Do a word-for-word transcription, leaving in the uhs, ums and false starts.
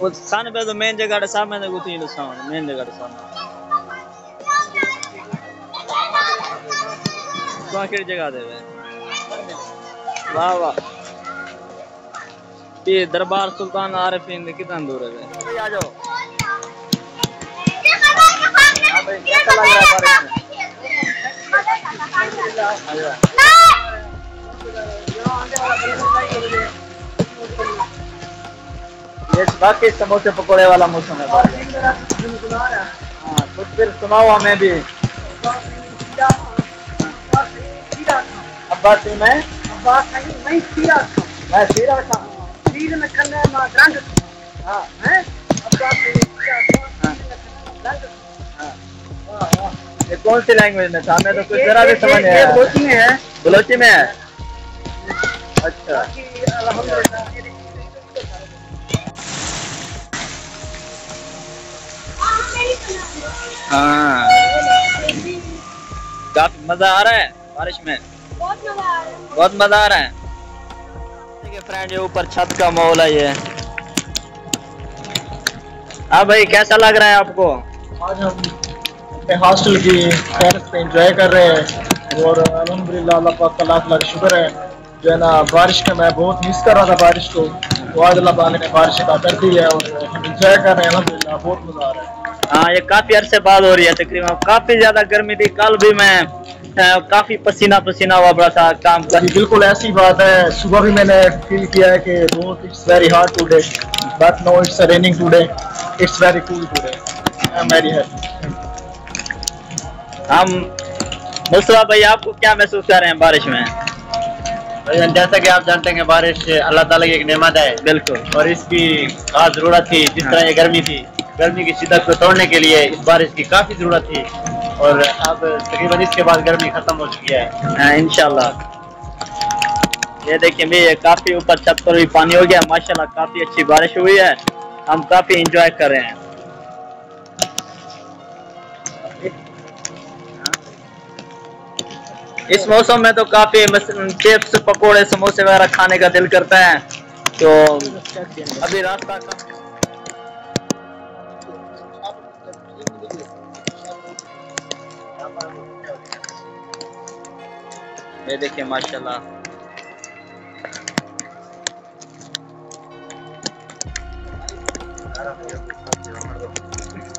वो खाने पे तो मेन जगह के सामने देखो तो ये लो सामने मेन जगह के सामने कौन सी जगह दे वे वाह वाह ये दरबार सुल्तान आरिफिन से कितना दूर है वे आ जाओ बाकी समोसे पकोड़े वाला मौसम है कुछ फिर सुनाओ हमें भी अब्बास मैं अब्बास नहीं सीरा मैं सीरा था सीर में खाना मां रंग हां हैं अब्बास सीरा था रंग हां वाह वाह ये कौन सी लैंग्वेज में था मैं तो कुछ जरा भी समझ नहीं आया बलोची में है बलोची में है अच्छा अल्हम्दुलिल्लाह हाँ काफी मजा आ रहा है बारिश में बहुत मजा आ रहा है बहुत मजा आ रहा है ठीक है फ्रेंड ये ऊपर छत का माहौल है ये हाँ भाई कैसा लग रहा है आपको आज हम अपने हॉस्टल की टेरेस पे एंजॉय कर रहे हैं और अल्हम्दुलिल्लाह अल्लाह पाक का लाख लाख शुक्र है जो है ना बारिश का मैं बहुत मिस कर रहा था बारिश को तो आज अल्लाह पाक ने बारिश का कर दी है और हम एंजॉय कर रहे हैं अल्हम्दुलिल्लाह बहुत मजा आ रहा है। हाँ ये काफी अरसे बाद हो रही है तकरीबन काफी ज्यादा गर्मी थी कल भी मैं आ, काफी पसीना पसीना हुआ पड़ा था काम कर बिल्कुल ऐसी बात है सुबह भी मैंने फील किया है कि बहुत it's very hard today but no it's raining today it's very cool today I am very happy. हम मुस्तफा भाई आपको क्या महसूस कर रहे हैं बारिश में? जैसा कि आप जानते हैं बारिश अल्लाह ताला की एक नेमत है बिल्कुल और इसकी खास जरूरत थी जिस तरह ये गर्मी थी गर्मी की शिद्दत को तोड़ने के लिए इस बारिश की काफी जरूरत थी और अब तकरीबन इसके बाद गर्मी खत्म हो चुकी है इंशाल्लाह। ये देखिए भैया काफी ऊपर छत पर भी पानी हो गया माशाल्लाह काफी अच्छी बारिश हुई है हम काफी एंजॉय कर रहे हैं। इस मौसम में तो काफी चिप्स पकोड़े समोसे वगैरह खाने का दिल करता है तो अभी रास्ता का ये देखिए माशाल्लाह